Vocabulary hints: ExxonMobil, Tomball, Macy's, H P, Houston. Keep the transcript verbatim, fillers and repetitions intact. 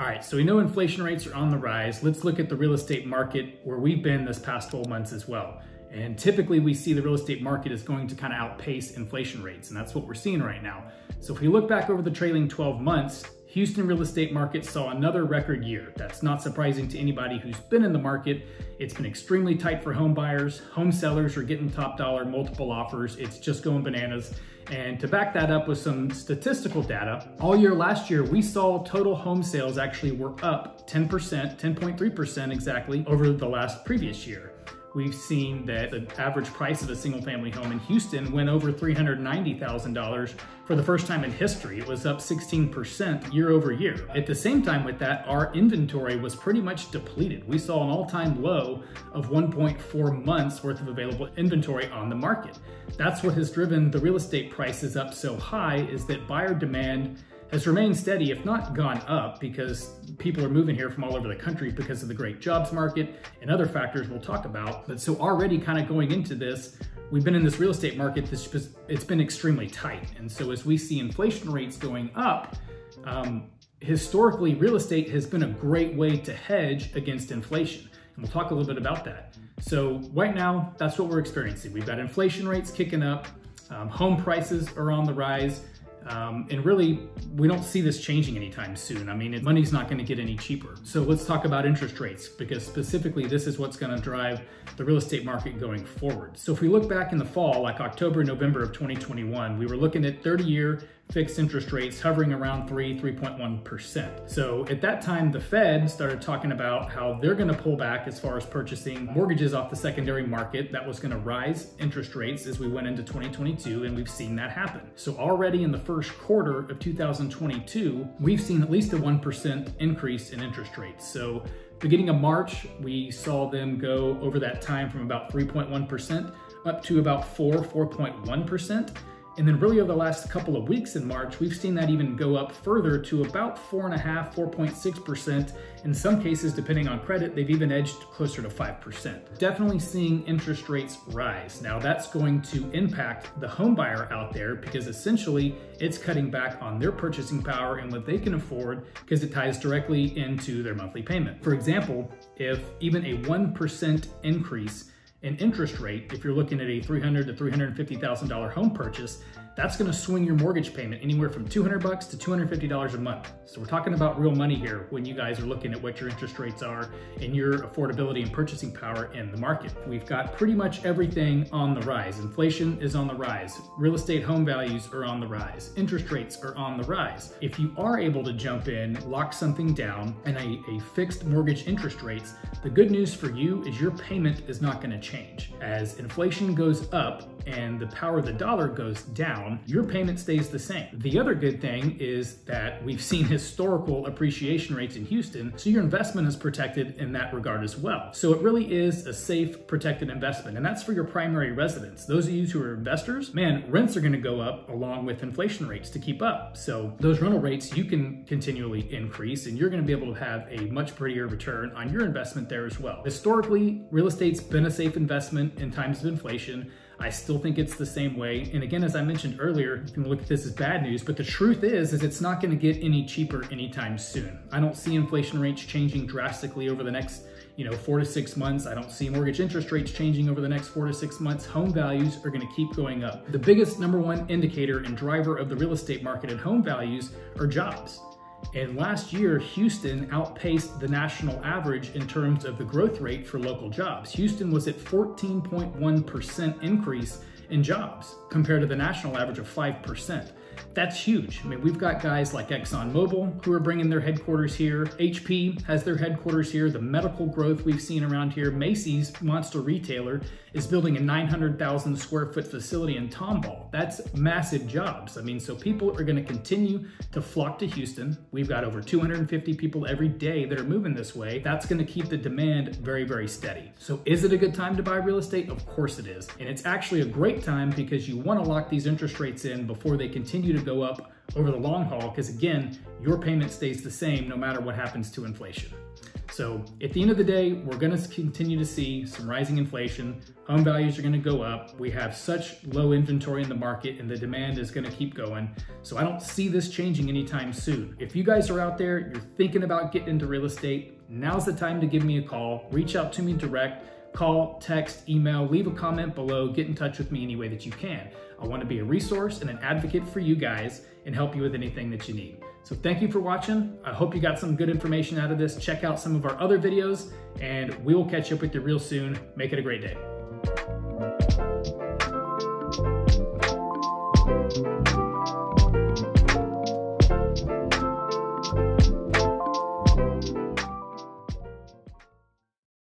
All right, so we know inflation rates are on the rise. Let's look at the real estate market where we've been this past twelve months as well. And typically we see the real estate market is going to kind of outpace inflation rates, and that's what we're seeing right now. So if we look back over the trailing twelve months, Houston real estate market saw another record year. That's not surprising to anybody who's been in the market. It's been extremely tight for home buyers. Home sellers are getting top dollar, multiple offers. It's just going bananas. And to back that up with some statistical data, all year last year, we saw total home sales actually were up ten percent, ten point three percent exactly, over the last previous year. We've seen that the average price of a single family home in Houston went over three hundred ninety thousand dollars for the first time in history. It was up sixteen percent year over year. At the same time with that, our inventory was pretty much depleted. We saw an all-time low of one point four months worth of available inventory on the market. That's what has driven the real estate prices up so high, is that buyer demand has remained steady, if not gone up, because people are moving here from all over the country because of the great jobs market and other factors we'll talk about. But so already kind of going into this, we've been in this real estate market, this, it's been extremely tight. And so as we see inflation rates going up, um, historically, real estate has been a great way to hedge against inflation. And we'll talk a little bit about that. So right now, that's what we're experiencing. We've got inflation rates kicking up, um, home prices are on the rise, Um, and really, we don't see this changing anytime soon. I mean, money's not gonna get any cheaper. So let's talk about interest rates, because specifically, this is what's gonna drive the real estate market going forward. So if we look back in the fall, like October, November of twenty twenty-one, we were looking at thirty-year fixed interest rates hovering around three, three point one percent. So at that time, the Fed started talking about how they're gonna pull back as far as purchasing mortgages off the secondary market. That was gonna rise interest rates as we went into twenty twenty-two, and we've seen that happen. So already in the first quarter of two thousand twenty-two, we've seen at least a one percent increase in interest rates. So beginning of March, we saw them go over that time from about three point one percent up to about four, four point one percent. And then really over the last couple of weeks in March, we've seen that even go up further to about four and a half, four point six percent. In some cases, depending on credit, they've even edged closer to five percent. Definitely seeing interest rates rise. Now that's going to impact the home buyer out there, because essentially it's cutting back on their purchasing power and what they can afford, because it ties directly into their monthly payment. For example, if even a one percent increase an interest rate, if you're looking at a three hundred to three hundred fifty thousand dollar home purchase, that's gonna swing your mortgage payment anywhere from two hundred bucks to two hundred fifty dollars a month. So we're talking about real money here when you guys are looking at what your interest rates are and your affordability and purchasing power in the market. We've got pretty much everything on the rise. Inflation is on the rise. Real estate home values are on the rise. Interest rates are on the rise. If you are able to jump in, lock something down, and a, a fixed mortgage interest rates, the good news for you is your payment is not gonna change. As inflation goes up and the power of the dollar goes down, your payment stays the same. The other good thing is that we've seen historical appreciation rates in Houston, so your investment is protected in that regard as well. So it really is a safe, protected investment, and that's for your primary residence. Those of you who are investors, man, rents are gonna go up along with inflation rates to keep up. So those rental rates, you can continually increase, and you're gonna be able to have a much prettier return on your investment there as well. Historically, real estate's been a safe investment in times of inflation. I still think it's the same way. And again, as I mentioned earlier, you can look at this as bad news, but the truth is, is it's not gonna get any cheaper anytime soon. I don't see inflation rates changing drastically over the next, you know, four to six months. I don't see mortgage interest rates changing over the next four to six months. Home values are gonna keep going up. The biggest number one indicator and driver of the real estate market and home values are jobs. And last year, Houston outpaced the national average in terms of the growth rate for local jobs. Houston was at fourteen point one percent increase in jobs compared to the national average of five percent. That's huge. I mean, we've got guys like ExxonMobil who are bringing their headquarters here. H P has their headquarters here. The medical growth we've seen around here. Macy's, monster retailer, is building a nine hundred thousand square foot facility in Tomball. That's massive jobs. I mean, so people are gonna continue to flock to Houston. We've got over two hundred fifty people every day that are moving this way. That's gonna keep the demand very, very steady. So is it a good time to buy real estate? Of course it is. And it's actually a great time, because you wanna lock these interest rates in before they continue to go up over the long haul, because again, your payment stays the same no matter what happens to inflation. So at the end of the day, we're going to continue to see some rising inflation. Home values are going to go up. We have such low inventory in the market and the demand is going to keep going. So I don't see this changing anytime soon. If you guys are out there, you're thinking about getting into real estate, now's the time to give me a call. Reach out to me direct, call, text, email, leave a comment below, get in touch with me any way that you can. I want to be a resource and an advocate for you guys and help you with anything that you need. So thank you for watching. I hope you got some good information out of this. Check out some of our other videos and we will catch up with you real soon. Make it a great day.